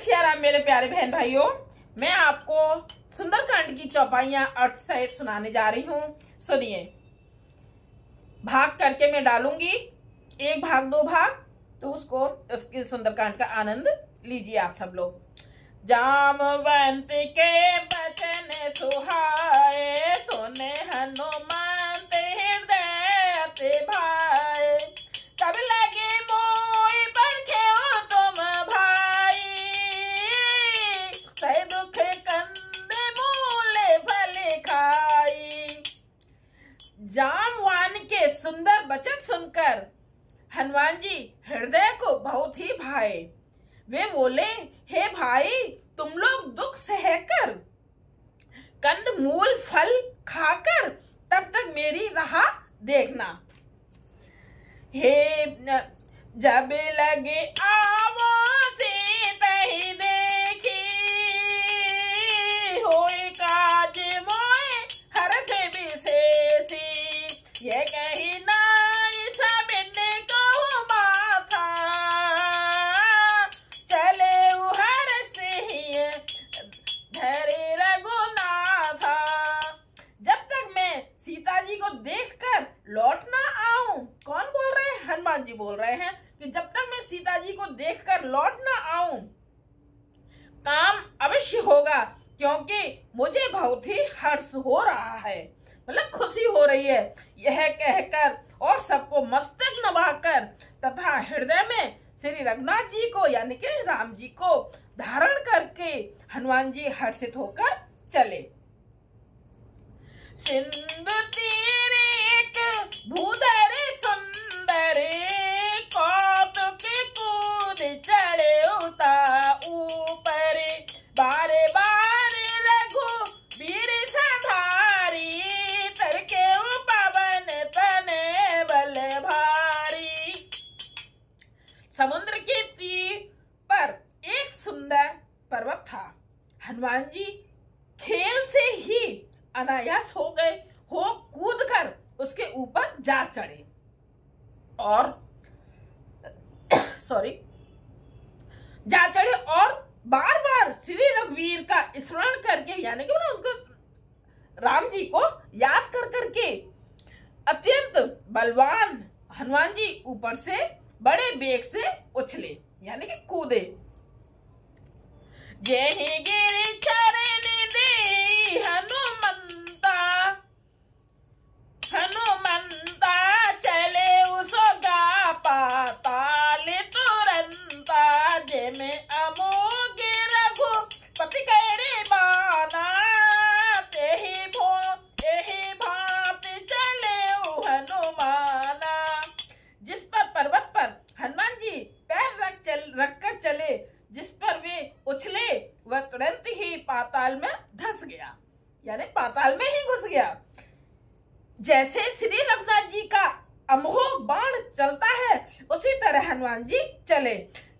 श्याराम मेरे प्यारे बहन भाइयों, मैं आपको सुंदरकांड की चौपाइयां अर्थ सहित सुनाने जा रही हूं। सुनिए, भाग करके मैं डालूंगी एक भाग दो भाग, तो उसकी सुंदरकांड का आनंद लीजिए आप सब लोग। जामवंत के बचन सुहाए, सुने हनुमान ते हृदय ते भाए। तब लगे मोहि बरखे हो तुम भाई, सह दुख कंदे मूले फल खाई। जामवान के सुंदर वचन सुनकर हनुमान जी हृदय को बहुत ही भाए। वे बोले, हे भाई, तुम लोग दुख सहकर कंद मूल फल खाकर तब तक मेरी राह देखना। हे जब लगे आवो सीता ही देखी, होए काज मोए हरष विशेषी। ये कही ना जी बोल रहे हैं कि जब तक मैं सीता जी को देखकर लौट ना आऊं, काम अवश्य होगा, क्योंकि मुझे बहुत ही हर्ष हो रहा है, मतलब खुशी हो रही है। यह कहकर और सबको मस्तक नवाकर तथा हृदय में श्री रघुनाथ जी को यानी के राम जी को धारण करके हनुमान जी हर्षित होकर चले। सिंधु तीर एक भूधरे सुंदर, कौतुक कूद चढ़े उता ऊपर। बारे बारे रघुवीर संभारी, तरके पवन तने बल भारी। समुद्र के तीर पर एक सुंदर पर्वत था। हनुमान जी खेल से ही अनायास हो गए, हो कूद कर उसके ऊपर जा चढ़े और और बार बार श्री रघुवीर का स्मरण करके यानी कि उनको राम जी को याद कर करके अत्यंत बलवान हनुमान जी ऊपर से बड़े बेग से उछले यानी कि कूदे। जय गिरि चरण दे हनुमंता, हनुमंता चले उसका पाताल तुरंता। जय में अमोग रघुपति करे बाना, तेहि भांति चले हनुमाना। जिस पर पर्वत पर हनुमान जी पैर रखकर चले, जिस पर वे उछले, वह तुरंत ही पाताल में धंस गया यानी पाताल में ही घुस गया। जैसे श्री रघुनाथ जी का अमोघ बाण चलता है, उसी तरह हनुमान जी चले।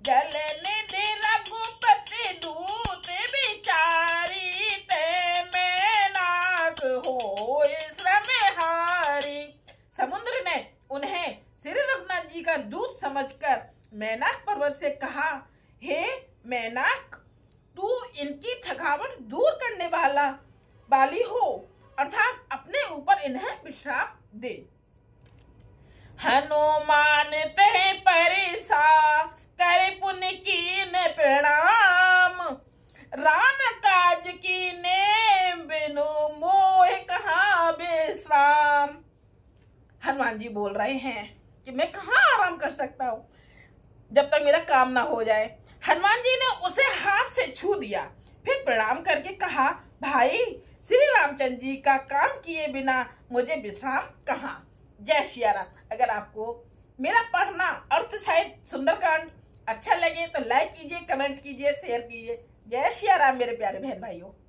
जलने दे रघुपति दूत बिचारी, मैं नाग हो श्रम हारी। समुद्र ने उन्हें श्री रघुनाथ जी का दूत समझकर मैनक पर्वत से कहा, हे मैनक, तू इनकी थकावट दूर करने वाली हो, अर्थात अपने ऊपर इन्हें विश्राम दे। हनुमान ते परिसा करे पुनकीन प्रणाम, राम काज कीने बिनु मोह कहाँ विश्राम। हनुमान जी बोल रहे हैं कि मैं कहाँ आराम कर सकता हूँ जब तक मेरा काम ना हो जाए। हनुमान जी ने उसे हाथ से छू दिया, फिर प्रणाम करके कहा, भाई, श्री रामचंद्र जी का काम किए बिना मुझे विश्राम कहाँ। जय सियाराम। अगर आपको मेरा पढ़ना अर्थ सहित सुंदरकांड अच्छा लगे तो लाइक कीजिए, कमेंट्स कीजिए, शेयर कीजिए। जय सियाराम मेरे प्यारे बहन भाइयों।